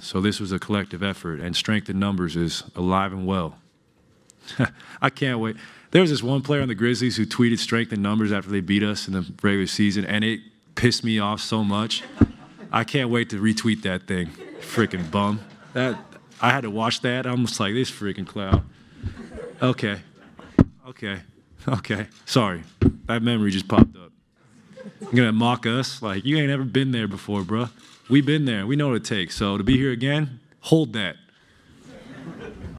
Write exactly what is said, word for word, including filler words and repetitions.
So this was a collective effort, and strength in numbers is alive and well. I can't wait. There was this one player on the Grizzlies who tweeted strength in numbers after they beat us in the regular season, and it pissed me off so much. I can't wait to retweet that thing. Freaking bum. That, I had to watch that. I'm just like, this freaking clown. Okay. Okay. Okay. Sorry. That memory just popped up. You're going to mock us? Like, you ain't ever been there before, bro. We've been there. We know what it takes. So to be here again, hold that.